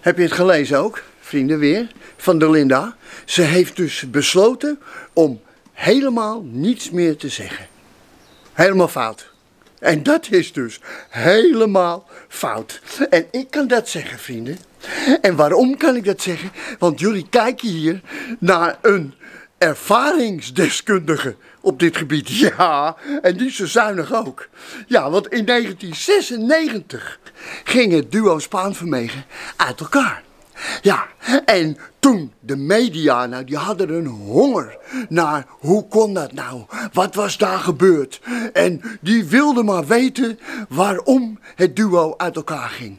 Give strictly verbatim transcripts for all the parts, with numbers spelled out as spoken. Heb je het gelezen ook, vrienden, weer, van de Linda? Ze heeft dus besloten om helemaal niets meer te zeggen. Helemaal fout. En dat is dus helemaal fout. En ik kan dat zeggen, vrienden. En waarom kan ik dat zeggen? Want jullie kijken hier naar een ervaringsdeskundige op dit gebied. Ja, en die is zo zuinig ook. Ja, want in negentien zesennegentig ging het duo Spaan-Vermeegen uit elkaar. Ja, en toen de media, nou die hadden een honger naar hoe kon dat nou? Wat was daar gebeurd? En die wilden maar weten waarom het duo uit elkaar ging.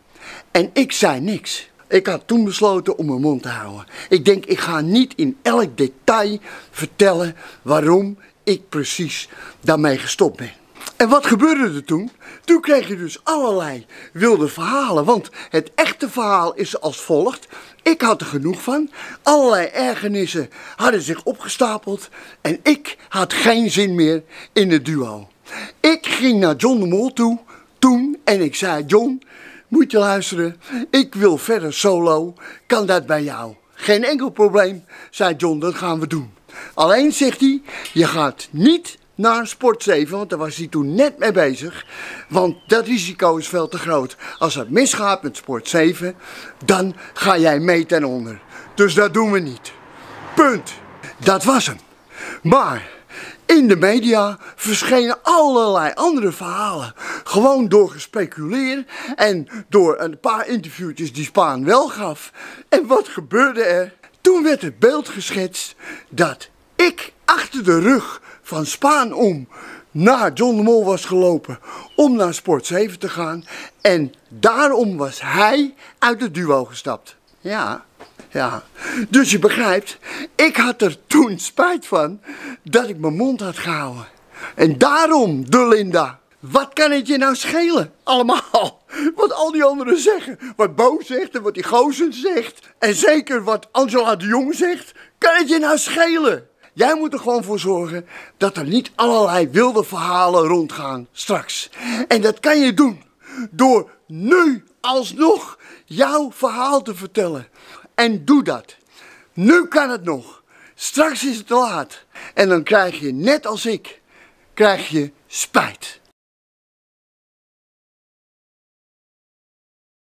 En ik zei niks. Ik had toen besloten om mijn mond te houden. Ik denk, ik ga niet in elk detail vertellen waarom ik precies daarmee gestopt ben. En wat gebeurde er toen? Toen kreeg je dus allerlei wilde verhalen, want het echte verhaal is als volgt. Ik had er genoeg van, allerlei ergernissen hadden zich opgestapeld en ik had geen zin meer in het duo. Ik ging naar John de Mol toe toen en ik zei, John, moet je luisteren, ik wil verder solo, kan dat bij jou? Geen enkel probleem, zei John, dat gaan we doen. Alleen, zegt hij, je gaat niet naar Sport zeven, want daar was hij toen net mee bezig. Want dat risico is veel te groot. Als het misgaat met Sport zeven, dan ga jij mee ten onder. Dus dat doen we niet. Punt. Dat was hem. Maar in de media verschenen allerlei andere verhalen. Gewoon door gespeculeer en door een paar interviewtjes die Spaan wel gaf. En wat gebeurde er? Toen werd het beeld geschetst dat ik achter de rug van Spaan om naar John de Mol was gelopen om naar Sport zeven te gaan. En daarom was hij uit het duo gestapt. Ja, ja. Dus je begrijpt, ik had er toen spijt van dat ik mijn mond had gehouden. En daarom, de Linda, wat kan het je nou schelen allemaal? Wat al die anderen zeggen, wat Bo zegt en wat die Goossens zegt en zeker wat Angela de Jong zegt, kan het je nou schelen? Jij moet er gewoon voor zorgen dat er niet allerlei wilde verhalen rondgaan straks. En dat kan je doen door nu alsnog jouw verhaal te vertellen. En doe dat. Nu kan het nog. Straks is het te laat. En dan krijg je, net als ik, krijg je spijt.